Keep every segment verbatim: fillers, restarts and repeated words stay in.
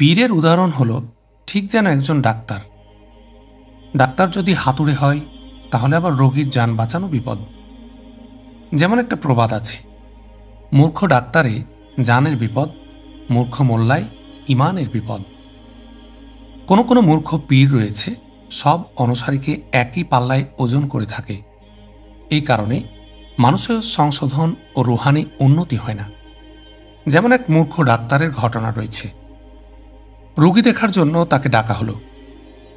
বীরের উদাহরণ হলো ঠিক যেন একজন ডাক্তার। ডাক্তার যদি হাতুড়ে হয় তাহলে আবার রোগীর জান বাঁচানো বিপদ। যেমন একটা প্রবাদ আছে, মূর্খ ডাক্তারে জানের বিপদ, মূর্খ মোল্লায় ইমানের বিপদ। কোনো কোনো মূর্খ পীর রয়েছে সব অনুসারীকে একই পাল্লায় ওজন করে থাকে। এই কারণে মানুষের সংশোধন ও রুহানি উন্নতি হয় না। যেমন এক মূর্খ ডাক্তারের ঘটনা রয়েছে। রোগী দেখার জন্য তাকে ডাকা হলো।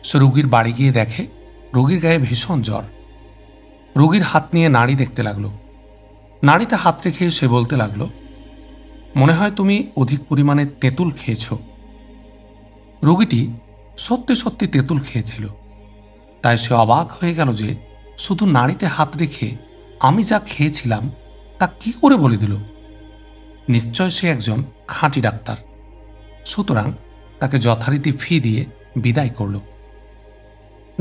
সে রোগীর বাড়ি গিয়ে দেখে রোগীর গায়ে ভীষণ জ্বর। রোগীর হাত নিয়ে নাড়ি দেখতে লাগলো। নাড়িতে হাত রেখে সে বলতে লাগলো, মনে হয় তুমি অধিক পরিমাণে তেঁতুল খেয়েছ। রোগীটি সত্যি সত্যি তেঁতুল খেয়েছিল। তাই সে অবাক হয়ে গেল যে শুধু নাড়িতে হাত রেখে আমি যা খেয়েছিলাম তা কি করে বলে দিল। নিশ্চয় সে একজন খাঁটি ডাক্তার। সুতরাং তাকে যথারীতি ফি দিয়ে বিদায় করল।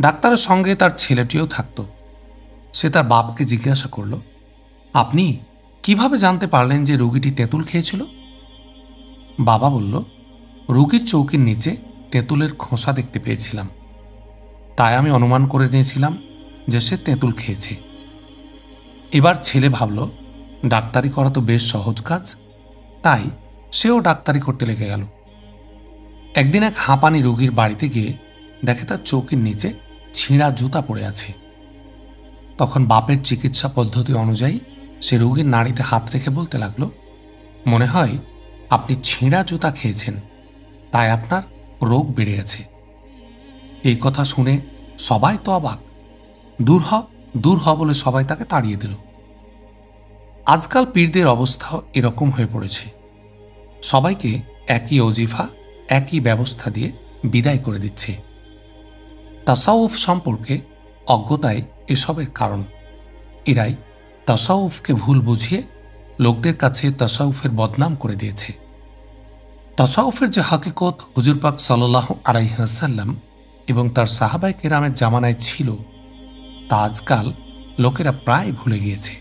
ডাক্তারের সঙ্গে তার ছেলেটিও থাকত। সে তার বাপকে জিজ্ঞাসা করল, আপনি কিভাবে জানতে পারলেন যে রোগীটি তেঁতুল খেয়েছিল? বাবা বলল, রোগীর চৌকির নিচে তেঁতুলের খোসা দেখতে পেয়েছিলাম, তাই আমি অনুমান করে নিয়েছিলাম যে সে তেঁতুল খেয়েছে। এবার ছেলে ভাবল ডাক্তারি করা তো বেশ সহজ কাজ, তাই সেও ডাক্তারি করতে লেগে গেল। একদিন এক হাঁপানি রোগীর বাড়িতে গিয়ে দেখে তার চৌকির নিচে ছিঁড়া জুতা পড়ে আছে। তখন বাপের চিকিৎসা পদ্ধতি অনুযায়ী সে রোগীর নাড়িতে হাত রেখে বলতে লাগলো, মনে হয় আপনি ছিঁড়া জুতা খেয়েছেন, তাই আপনার রোগ বেড়ে গেছে। এই কথা শুনে সবাই তো অবাক। দূর হ দূর হ বলে সবাই তাকে তাড়িয়ে দিল। আজকাল পীরদের অবস্থাও এরকম হয়ে পড়েছে। সবাইকে একই অজিফা, একই ব্যবস্থা দিয়ে বিদায় করে দিচ্ছে। তাসাউফ সম্পর্কে অজ্ঞতাই এসবের কারণ। এরাই তাসাউফকে ভুল বুঝিয়ে লোকদের কাছে তাসাউফের বদনাম করে দিয়েছে। তাসাউফের যে হাকিকত হুজুর পাক সাল্লাল্লাহু আলাইহি ওয়াসাল্লাম এবং তার সাহাবায়ে কেরামের জামানায় ছিল তা আজকাল লোকেরা প্রায় ভুলে গিয়েছে।